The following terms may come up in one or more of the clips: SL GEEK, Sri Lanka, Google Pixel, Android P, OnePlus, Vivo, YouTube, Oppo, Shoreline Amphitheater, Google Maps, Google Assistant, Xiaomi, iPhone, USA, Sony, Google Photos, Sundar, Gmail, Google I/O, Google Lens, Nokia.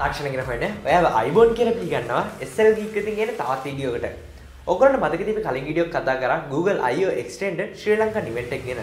තාක්ෂණය කරන ෆයිල් එක. ඔයාලා iPhone කියලා පිළි ගන්නවා SL GEEK විදිහට කියන තවත් වීඩියෝ එකකට. ඔයගොල්ලන්ට මතක තිබ්බ කලින් වීඩියෝ එක කතා කරා Google I/O extended Sri Lanka event එක ගැන.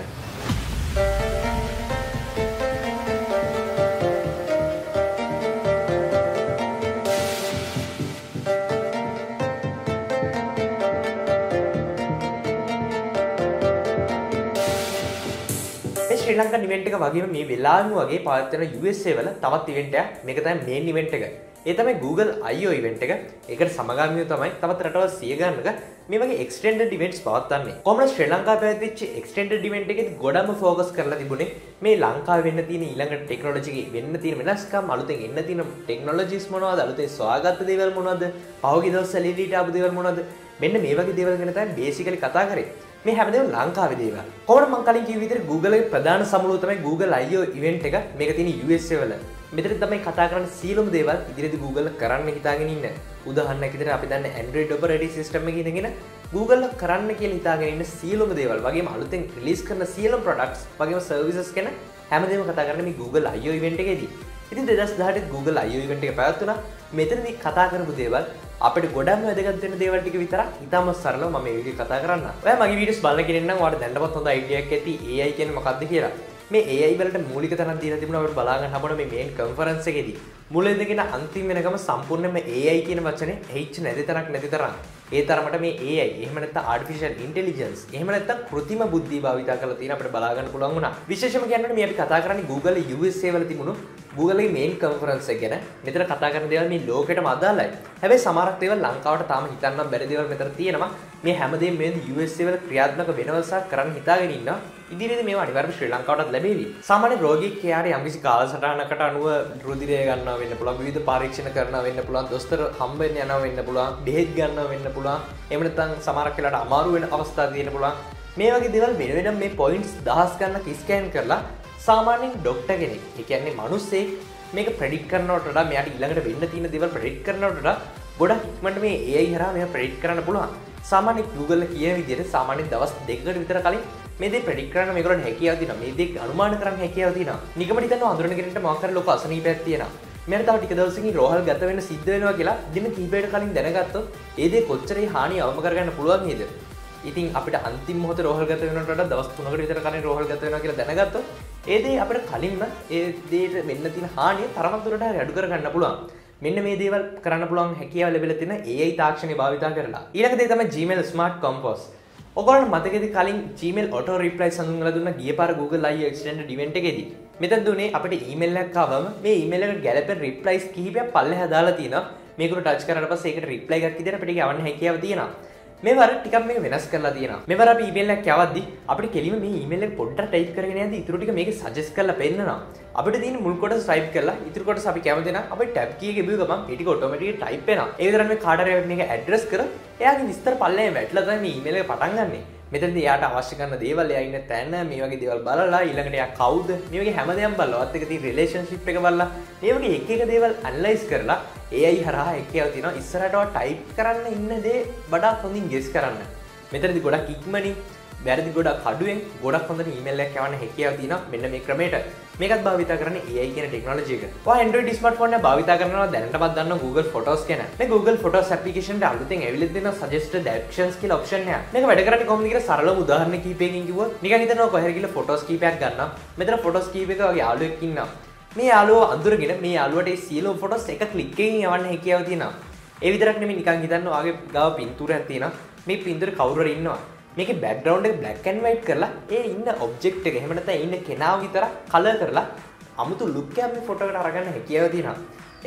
Sri Lankan event එක වගේම මේ වෙලාවෙම වගේ පාවිච්චි කරන USA වල තවත් event එකක් මේක තමයි main event එක. ඒ තමයි Google I/O event එක. ඒකට සමගාමීව තමයි තවත් රටවල් 100 ගණනක මේ වගේ extended events පවත්වන්නේ. කොහොමද ශ්‍රී ලංකාව පැවැත්විච්ච extended event එකේදී ගොඩම focus කරලා තිබුණේ මේ ලංකාවේ වෙන්න තියෙන ඊළඟ ටෙක්නොලොජි එකේ වෙන්න තියෙන වෙනස්කම් අලුතෙන් එන්න තියෙන ටෙක්නොලොජිස් මොනවද අලුතෙන් සොයාගත්ත දේවල් මොනවද පහුගිය දවස්වල එළියට ආපු දේවල් මොනවද මෙන්න මේ වගේ දේවල් ගැන තමයි basically කතා කරේ. මේ හැමදේම ලංකාවේ දේවල්. කොහොමද මම කලින් කිව්ව විදිහට Google ගේ ප්‍රධාන සමුළුව තමයි Google I/O event එක. මේක තියෙන USA වල. මෙතන තමයි කතා කරන්නේ සීලම දේවල් ඉදිරියේදී Google කරන්න හිතාගෙන ඉන්න. උදාහරණයක් විදිහට අපි දන්නේ Android operating system එකේ ඉඳගෙන Google කරන්න කියලා හිතාගෙන ඉන්න සීලම දේවල්. වගේම අලුතෙන් රිලීස් කරන සීලම products වගේම services ගැන හැමදේම කතා කරන්නේ මේ Google I/O event එකේදී. ඉතින් 2018 Google I/O event එක පැවැත්වුණා. මෙතනදී කතා කරපු දේවල් අපිට ගොඩක්ම වැදගත් වෙන දේවල් ටික විතරක් ඉතාම සරලව මම මේ වගේ කතා කරන්නම්. ඔයා මගේ වීඩියෝස් බලන කෙනෙක් නම් ඔයාට දැනටමත් හොඳ idea එකක් ඇති AI කියන්නේ මොකක්ද කියලා. මේ AI වලට මූලික තැනක් දීලා තිබුණා අපිට බලා ගන්න හම්බුණා මේ main conference එකේදී. මුලින්ද කියන අන්තිම වෙනකම සම්පූර්ණයෙන්ම AI කියන වචනේ ඇහිච්ච නැති තරම්. ඒ තරමට මේ AI එහෙම නැත්නම් artificial intelligence එහෙම නැත්නම් કૃතිම බුද්ධිය භාවිතා කරලා තියෙන අපිට බලා ගන්න පුළුවන් වුණා. විශේෂම කියනකොට මේ අපි කතා කරන්නේ Google USA වල තිබුණු Google main conference එක ගැන. මෙතන කතා කරන දේවල් මේ ලෝකෙටම අදාළයි. හැබැයි සමහරක් දේවල් ලංකාවට තාම හිතන්න බැරි දේවල් මෙතන තියෙනවා. මේ හැමදේම මේ USA වල ක්‍රියාත්මක වෙනවසක් කරන්න හිතාගෙන ඉන්නවා. ඉදිරියේදී මේවා අනිවාර්යයෙන් ශ්‍රී ලංකාවටත් ලැබෙවි. සාමාන්‍ය රෝගියෙක් යාරේ යම්කිසි කාලසටහනකට අනුව රුධිරය ගන්නවා වෙන්න පුළුවන්, විවිධ පරීක්ෂණ කරනවා වෙන්න පුළුවන්, දොස්තර හම්බෙන්න යනවා වෙන්න පුළුවන්, බෙහෙත් ගන්නවා වෙන්න පුළුවන්. එහෙම නැත්නම් සමහරක් වෙලාවට අමාරු වෙන අවස්ථා තියෙන්න පුළුවන්. මේ වගේ දේවල් වෙන වෙනම මේ පොයින්ට්ස් 1000 ගන්නක ස්කෑන් කරලා සාමාන්‍යයෙන් ડોක්ටර් කෙනෙක්, ඒ කියන්නේ මිනිස්සෙක් මේක ප්‍රෙඩික්ට් කරනවට වඩා මෙයාට ඊළඟට වෙන්න තියෙන දේවල් ප්‍රෙඩික්ට් කරනවට වඩා ගොඩක් ඉක්මනට මේ AI හරහා මෙයා ප්‍රෙඩික්ට් කරන්න පුළුවන්. සාමාන්‍ය Google කියන විදිහට සාමාන්‍ය දවස් 2කට විතර කලින් මේ දේ ප්‍රෙඩික්ට් කරන්න මේගොල්ලන්ට හැකියාව තියෙනවා. මේ දේ අනුමාන කරන්න හැකියාව තියෙනවා. නිකම්ම හිතනවා අඳුරන කෙනෙක්ට මොකක් හරි ලොකු අසනීපයක් තියෙනවා. මෙයාට තව ටික දවසකින් රෝහල් ගත වෙන්න සිද්ධ වෙනවා කියලා දින කිහිපයකට කලින් දැනගත්තොත් ඒ දේ කොච්චර හානිය අවම කරගන්න පුළුවන් නේද? ඉතින් අපිට අන්තිම මොහොත රෝහල් ගත වෙනවට වඩා දවස් 3කට විතර කලින් රෝහල් ගත වෙනවා කියලා දැනගත්තොත් ඒ දේ අපිට කලින්ම ඒ දේට මෙන්න තියෙන හානිය තරමක් දුරට අඩු කරගන්න පුළුවන්. මෙන්න මේ දේවල් කරන්න පුළුවන් හැකියාව ලැබිලා තියෙන AI තාක්ෂණය භාවිතා කරලා. ඊළඟ දේ තමයි Gmail Smart Compose. ඔයගොල්ලන්ට මතකද කලින් Gmail auto reply සඳහන් දුන්න ගියපාර Google I/O extended event එකේදී. මෙතන දුන්නේ අපිට email එකක් ආවම මේ email එකට ගැලපෙන replies කිහිපයක් පල්ලෙහා දාලා තියෙනවා. මේකට touch කරාට පස්සේ ඒකට reply එකක් විදියට අපිට යවන්න හැකියාව තියෙනවා. මේවර ටිකක් මේක වෙනස් කරලා තියෙනවා. මේවර අපි ඊමේල් එකක් යවද්දි අපිට කෙලිම මේ ඊමේල් එක පොඩ්ඩක් ටයිප් කරගෙන යද්දි ඊටු ටික මේකේ සජෙස්ට් කරලා පෙන්නනවා. අපිට තියෙන මුල් කොටස ටයිප් කරලා ඊටු කොටස අපි කැමති නම් අපි ටැබ් කී එක ඉබුව ගමන් ඒ ටික ඔටෝමැටිකලි ටයිප් වෙනවා. ඒ විතරක් මේ කාට හරි මේක ඇඩ්‍රස් කරලා එයාගේ විස්තර පල්ලෙම වැටලා තමයි මේ ඊමේල් එක පටන් ගන්නෙ. මෙතනදී එයාට අවශ්‍ය කරන දේවල් එයා ඉන්න තැන මේ වගේ දේවල් බලලා ඊළඟට එයා කවුද මේ වගේ හැමදේම බලලා ඔයත් එක තියෙන රිලේෂන්ෂිප් එක බලලා මේ වගේ එක එක දේවල් ඇනලයිස් කරලා AI හරහා හැකියාව තියෙනවා ඉස්සරහටව ටයිප් කරන්න ඉන්න දේ වඩාත් හොඳින් ගෙස් කරන්න. මෙතනදී ගොඩක් ඉක්මනින්, වැරදි ගොඩක් අඩුවෙන්, ගොඩක් හොඳට ඊමේල් එකක් යවන්න හැකියාව තියෙනවා මෙන්න මේ ක්‍රමයට. මේකත් භාවිතා කරන්නේ AI කියන ටෙක්නොලොජි එක. ඔයා Android smartphone එක භාවිතා කරනවා දැනටමත් දන්නවා Google Photos ගැන. මේ Google Photos application එක අලුතෙන් ඇවිල්ලා දෙන suggested actions කියලා option එකක්. මේක වැඩ කරන්නේ කොහොමද කියලා සරලම උදාහරණ කිහිපයකින් කිව්වොත් නිකන් හිතනවා කොහේ හරි කියලා Photos කීපයක් ගන්නවා. මෙතන Photos කීපයක වගේ යාළුවෙක් ඉන්නවා. මේ යාළුවා අඳුරගෙන මේ යාළුවට ඒ සියලුම ෆොටෝස් එක ක්ලික් එකකින් යවන්න හැකියාව තියෙනවා. ඒ විතරක් නෙමෙයි නිකන් හිතන්න ඔයාගේ ගාව පින්තූරයක් තියෙනවා. මේ පින්තූරේ කවුරු හරි ඉන්නවා. මේකේ බෑග්ග්‍රවුන්ඩ් එක black and white කරලා ඒ ඉන්න ඔබ්ජෙක්ට් එක එහෙම නැත්නම් ඉන්න කෙනාව විතර කලර් කරලා අමුතු ලුක් එකක් මේ ෆොටෝ එකට අරගන්න හැකියාව තියෙනවා.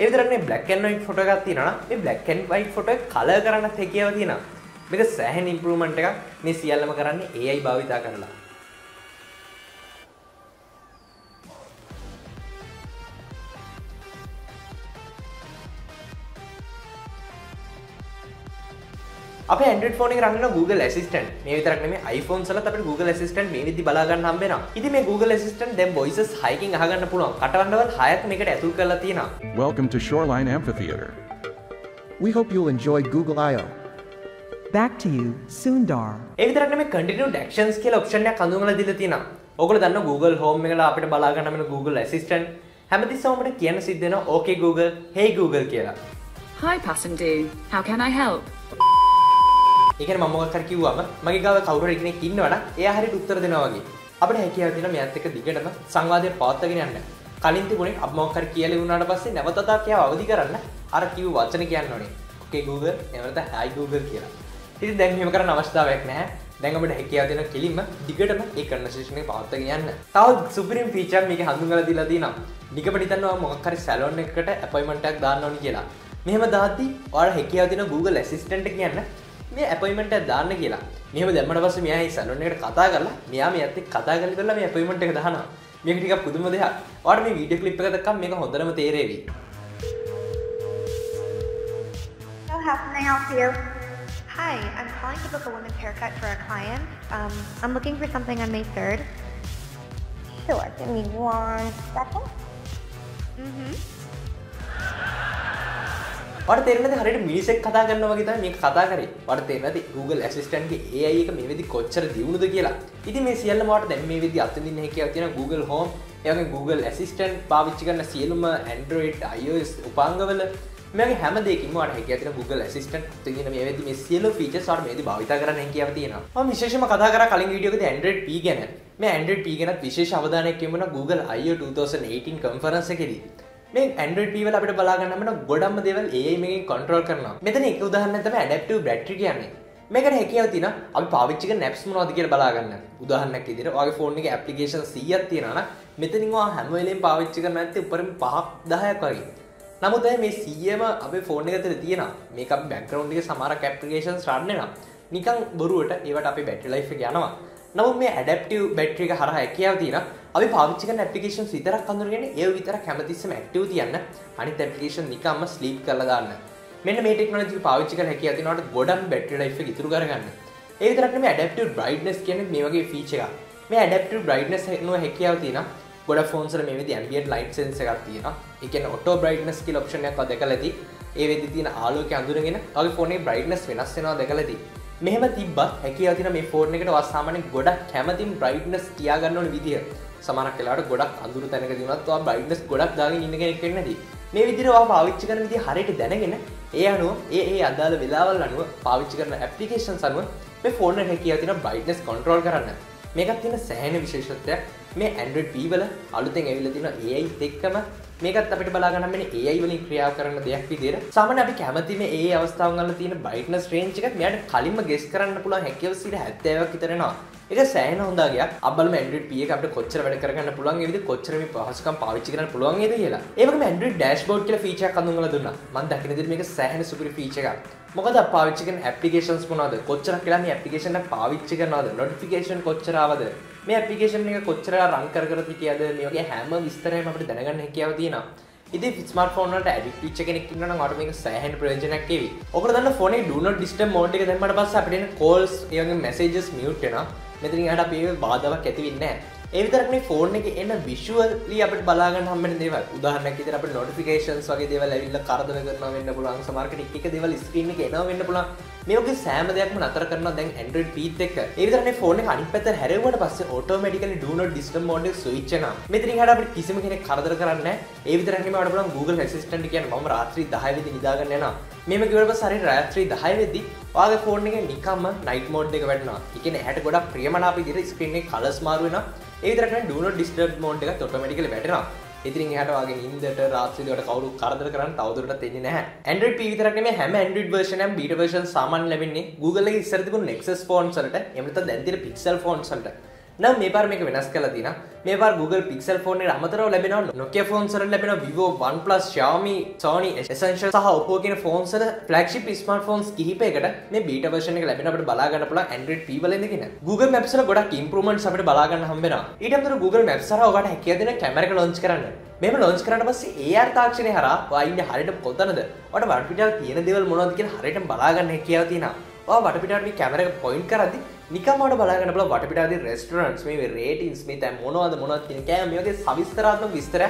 ඒ විතරක් නෙමෙයි black and white ෆොටෝ එකක් තියෙනවා නම් මේ black and white ෆොටෝ එක කලර් කරන්නත් හැකියාව තියෙනවා. මේක සෑහෙන ඉම්ප්‍රූව්මන්ට් එකක්. මේ සියල්ලම කරන්නේ AI භාවිතා කරලා. අපේ Android phone එකේ රන් වෙන Google Assistant. මේ විතරක් නෙමෙයි iPhones වලත් අපිට Google Assistant මේ විදිහට බලා ගන්න හම්බ වෙනවා. ඉතින් මේ Google Assistant දැන් voices 6කින් අහගන්න පුළුවන්. කටවඬවල් 6ක් මේකට ඇතුල් කරලා තියෙනවා. Welcome to Shoreline Amphitheater. We hope you'll enjoy Google I/O. Back to you, Sundar. ඒ විතරක් නෙමෙයි continued actions කියලා option එකක් අඳුන්වලා දීලා තියෙනවා. ඔයගොල්ලෝ දන්නවා Google Home එකලා අපිට බලා ගන්න වෙන Google Assistant. හැමතිස්සම අපිට කියන්න සිද්ධ වෙනවා okay Google, hey Google කියලා. Hi Passandu, how can I help? ඒ කියන්නේ මම මොකක් හරි කිව්වම මගේ ගාව කවුරු හරි කෙනෙක් ඉන්නවනම් එයා හරියට උත්තර දෙනවා වගේ. අපිට හැකියාව තියෙනවා මෙයත් එක්ක දිගටම සංවාදයක් පවත්වාගෙන යන්න. කලින් තිබුණේ අපි මොකක් හරි කියලා වුණාට පස්සේ නැවතතක් එයා අවදි කරන්න අර කිව්ව වචන කියන්න ඕනේ. Okay Google, එවනත hi Google කියලා. ඉතින් දැන් මෙහෙම කරන්න අවශ්‍යතාවයක් නැහැ. දැන් අපිට හැකියාව දෙන කෙලින්ම දිගටම මේ කන්වර්සේෂන් එක පවත්වාගෙන යන්න. තවත් සුපිරිම් ෆීචර් මේකේ හඳුන්වලා දීලා තියෙනවා. නිකමට හිතන්නවා මොකක් හරි සැලොන් එකකට අපොයින්ට්මන්ට් එකක් දාන්න ඕනි කියලා. මෙහෙම දාද්දි ඔයාලා හැකියාව දෙන Google Assistant එක කියන්න මේ අපොයින්ට්මන්ට් එක දාන්න කියලා. මෙහෙම දැම්මට පස්සේ මෙයා මේ සැලොන් එකට කතා කරලා මෙයා මේත් එක්ක කතා කරලා ඉවරලා මේ අපොයින්ට්මන්ට් එක දානවා. මේක ටිකක් පුදුම දෙයක්. ඔයාලට මේ වීඩියෝ ක්ලිප් එක දැක්කම මේක හොඳටම තේරෙවි. How can I help you? Hi, I'm calling to book a women's haircut for a client. I'm looking for something on May 3rd. Sure, give me 1 second. ඔයාට තේරෙන්නේ හරියට මිනිස්සෙක් කතා කරනවා වගේ තමයි මේක කතා කරේ. ඔයාට තේරෙන්නේ Google Assistant ගේ AI එක මේ වෙද්දි කොච්චර දියුණුද කියලා. ඉතින් මේ සියල්ලම ඔයාට දැන් මේ වෙද්දි අත්විඳින්න හැකියාව තියෙන Google Home, ඒ වගේම Google Assistant පාවිච්චි කරන සියලුම Android iOS උපංගවල මේක හැම දෙයකින්ම ඔයාලට හැකියාව තියෙන Google Assistant තියෙන මේ වෙද්දි මේ සියලු ෆීචර්ස් ඔයාලට මේ වෙද්දි භාවිත කරන්න හැකියාව තියෙනවා. මම විශේෂයෙන්ම කතා කරා කලින් වීඩියෝ එකේදී Android P ගැන. මේ Android P ගැනත් විශේෂ අවධානයක් යොමු කරන Google I/O 2018 conference එකේදී මේ Android P වල අපිට බලා ගන්න වෙන ගොඩක්ම දේවල් AI මේකෙන් control කරනවා. මෙතන එක උදාහරණයක් තමයි adaptive battery කියන්නේ. මේකට හැකියාව තියෙනවා අපි පාවිච්චි කරන apps මොනවද කියලා බලා ගන්න. උදාහරණයක් විදිහට ඔයාගේ phone එකේ application 100ක් තියෙනවා නම් මෙතනින් ඔයා හැම වෙලෙම පාවිච්චි කරන නැත්නම් උඩරින් 5ක් 10ක් වගේ. නමුත් මේ 100ම අපේ phone එකේ තියෙනවා. මේක අපි background එකේ සමහරක් applications run වෙනවා. නිකන් බොරුවට ඒවට අපේ battery life එක යනවා. නමුත් මේ adaptive battery එක හරහා හැකියාව තියෙනවා අපි පාවිච්චි කරන ඇප්ලිකේෂන්ස් විතරක් අඳුරගෙන ඒව විතරක් හැමතිස්සෙම ඇක්ටිව් තියන්න අනිත් ඇප්ලිකේෂන් නිකම්ම ස්ලීප් කරලා දාන්න. මෙන්න මේ ටෙක්නොලොජි එක පාවිච්චි කරලා හැකියාව තියෙනවට ගොඩක් බැටරි ලයිෆ් එක ඉතුරු කරගන්න. ඒ විතරක් නෙමෙයි ඇඩැප්ටිව් බ්‍රයිට්නස් කියන්නේ මේ වගේ ෆීචර් එකක්. මේ ඇඩැප්ටිව් බ්‍රයිට්නස් නෝ හැකියාව තියෙනවා. ගොඩක් ෆෝන්ස් වල මේ විදිහේ ඇම්බියන්ට් ලයිට් සෙන්සර් එකක් තියෙනවා. ඒ කියන්නේ ඔටෝ බ්‍රයිට්නස් කියලා ඔප්ෂන් එකක් ඔය දැකලා තියෙයි. ඒ වෙද්දි තියෙන ආලෝකය අඳුරගෙන ඔයාගේ ෆෝන් එකේ බ්‍රයිට්නස් වෙනස් වෙනවා දැකලා තියෙයි. මෙහෙම තිබ්බත් හැකියාව තියෙන මේ ෆෝන් එකට ඔයා සාමාන්‍යයෙන් ගොඩක් කැමතිම් බ්‍රයිට්නස් තියා ගන්න ඕන විදිහ. සමහරක් වෙලාවට ගොඩක් අඳුරු තැනකදී වුණත් ඔයා බ්‍රයිට්නස් ගොඩක් දාගෙන ඉන්න කෙනෙක් වෙන්න නැති. මේ විදිහට ඔයා පාවිච්චි කරන විදිහ හරියට දැනගෙන ඒ අනුව ඒ අදාළ වෙලාවල් අනුව පාවිච්චි කරන ඇප්ලිකේෂන්ස් අනුව මේ ෆෝන් එකේ හැකියාව තියෙන බ්‍රයිට්නස් කන්ට්‍රෝල් කරන්න. මේකත් තියෙන සෑහෙන විශේෂත්වයක් මේ Android P වල අලුතෙන් ඇවිල්ලා තියෙන AI එක්කම මේකත් අපිට බලා ගන්න වෙන්නේ AI වලින් ක්‍රියාව කරන දෙයක් විදිහට. සාමාන්‍ය අපි කැමති මේ AI අවස්ථාවන් වල තියෙන බ්‍රයිට්නස් රේන්ජ් එකත් මෙයාට කලින්ම ගෙස් කරන්න පුළුවන් හැකියාව 70ක් විතර එනවා. ඒක සෑහෙන හොඳ ගයක්. අබලම Android P එක අපිට කොච්චර වැඩ කරගන්න පුළුවන් ඒ විදිහ කොච්චර මේ පහසුකම් පාවිච්චි කරන්න පුළුවන් ඒද කියලා. ඒ වගේම Android dashboard කියලා ෆීචර් එකක් අඳුන්වලා දුන්නා. මම දකින විදිහට මේක සෑහෙන සුපිරි ෆීචර් එකක්. මොකද අපි පාවිච්චි කරන ඇප්ලිකේෂන්ස් මොනවද? කොච්චරක් කියලා මේ ඇප්ලිකේෂන් එක පාවිච්චි කරනවද? notification කොච්චර ආවද? මේ ඇප්ලිකේෂන් එක කොච්චර රන් කර හිටියද? මේ වගේ හැම විස්තරයක්ම අපිට දැනගන්න හැකියාව තියෙනවා. ඉතින් ස්මාර්ට් ෆෝන් වලට ඇඩික්ට් වෙච්ච කෙනෙක් ඉන්නවා නම් ඔයාට මේක සෑහෙන ප්‍රයෝජනයක් වේවි. ඔකට දාන්න ෆෝනේ do not disturb mode එක දැම්මට පස්සේ අපිට එන calls, ඒ වගේම messages mute වෙනවා. මෙතනින් එහාට අපි ඒක බාධාවක් ඇති වෙන්නේ නැහැ. ඒ විතරක් නෙවෙයි ෆෝන් එකේ එන විෂුවලි අපිට බලා ගන්න හම්බෙන දේවල්. උදාහරණයක් විදිහට අපිට notifications වගේ දේවල් ඇවිල්ලා කරදර කරනවා වෙන්න පුළුවන්. සමහර ටික ටික දේවල් screen එකේ එනවා වෙන්න පුළුවන්. මේ වගේ සෑම දෙයක්ම නතර කරනවා දැන් Android P එක. ඒ විතරක් නෙවෙයි ෆෝන් එක අනිත් පැත්තට හැරෙවුවට පස්සේ automatically do not disturb mode එක switch වෙනවා. මෙතනින් එහාට අපිට කිසිම කෙනෙක් කරදර කරන්නේ නැහැ. ඒ විතරක් නෙවෙයි අපිට පුළුවන් Google Assistant කියන්නේ මම රාත්‍රී 10 වෙදි නිදා ගන්න යනවා. මේම කිව්වට පස්සේ හරියට රාත්‍රී 10 වෙද්දි ඔයාගේ ෆෝන් එකේ නිකම්ම night mode එක වැටෙනවා. ඒ කියන්නේ ඇහැට ගොඩක් ප්‍රියමනාප විදිහට screen එකේ colors මාරු වෙනවා. ඒ විතරක් නෙවෙයි do not disturb mode එකත් automatically වැටෙනවා. ඉතින් එහාට ඔයාගේ නිින්දට රාත්‍රියේ ඔයාට කවුරු කරදර කරන්න තවදුරටත් එන්නේ නැහැ. Android P විතරක් නෙමෙයි හැම Android version එකම beta version සාමාන්‍යයෙන් ලැබෙන්නේ Google එකේ ඉස්සර තිබුණු Nexus phones වලට එහෙම නැත්නම් දැන් තියෙන Pixel phones වලට. නම් මේ පාර මේක වෙනස් කරලා තිනා. මේ පාර Google Pixel phone එකට අමතරව ලැබෙනවා Nokia phones වල ලැබෙනවා Vivo, OnePlus, Xiaomi, Sony, Essential සහ Oppo කියන phones වල flagship smartphones කිහිපයකට මේ beta version එක ලැබෙන අපිට බලා ගන්න පුළුවන් Android P වල ඉඳගෙන. Google Maps වල ගොඩක් improvements අපිට බලා ගන්න හම්බ වෙනවා. ඊට අමතරව Google Maps හරහා ඔයාලට හැකියාව දෙන කැමරා එක launch කරන්න. මේව launch කරාට පස්සේ AR තාක්ෂණය හරහා ඔයා ඉන්නේ හරියට කොතනද? ඔයාට වටපිටාව තියෙන දේවල් මොනවද කියලා හරියටම බලා ගන්න හැකියාව තියෙනවා. ඔයා වටපිටාවට මේ කැමරා එක point කරද්දී නිකම්ම ඔයාලට බලා ගන්න පුළුවන් වටපිටාවේ රෙස්ටොරන්ට්ස් මේ රේටින්ග්ස් මේ දැන් මොනවද කියන කෑම මේ වගේ සවිස්තරාත්මක විස්තර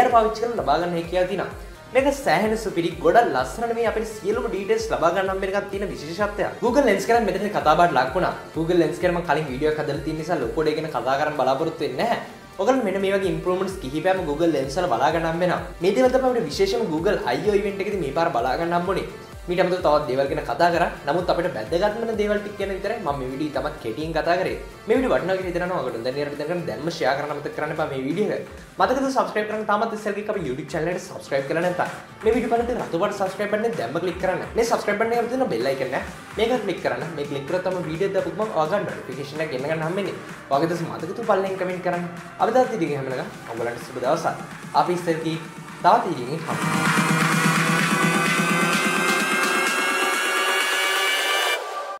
AR පාවිච්චි කරලා ලබා ගන්න හැකියාව තියෙනවා. මේක සෑහෙන සුපිරි ගොඩක් ලස්සනට මේ අපිට සියලුම ඩීටේල්ස් ලබා ගන්න හම්බ වෙන එකක් තියෙන විශේෂත්වයක්. Google Lens ගැන මෙතන කතාබහට ලක් වුණා. Google Lens ගැන මම කලින් වීඩියෝ එකක් හදලා තියෙන නිසා ලොකෝඩේ ගැන කතා කරන්න බලාපොරොත්තු වෙන්නේ නැහැ. ඔයගොල්ලෝ මෙන්න මේ වගේ ඉම්ප්‍රූව්මන්ට්ස් කිහිපයක් Google Lens වල බලා ගන්න හම්බ වෙනවා. මේ දේවල් තමයි අපිට විශේෂයෙන්ම Google I/O event එකේදී මේ පාර බලා ගන්න හම්බුනේ. මීට අමතරව තවත් දේවල් ගැන කතා කරා. නමුත් අපිට වැදගත් වෙන දේවල් ටික ගැන විතරයි මම මේ වීඩියෝ තමත් කෙටියෙන් කතා කරේ. මේ වීඩියෝ වටිනවා කියලා හිතනවා ඔයගොල්ලෝ දැන් ඊට දැන් දැම්ම share කරන්න මතක කරන්න එපා මේ වීඩියෝ එක. මතකද subscribe කරන්න තාමත් SL GEEK අපේ YouTube channel එකට subscribe කරලා නැත්නම් මේ වීඩියෝ බලද්දී රතු පාට subscribe button එක දැම්ම click කරන්න. මේ subscribe button එකට තියෙන bell icon එක මේක click කරන්න. මේ click කරොත් තමයි වීඩියෝ දාපු ගමන් ඔයගොල්ලන්ට notification එකක් එන්න ගන්න හම්බෙන්නේ. ඔයගොල්ලෝ දැන් මතකද පල්ලෙන් comment කරන්න. අද තාත්තේ දිගේ හැමලක ඔයගොල්ලන්ට සුබ දවසක්. අපි SL GEEK තාත්තේ දිගේ හම්බෙමු.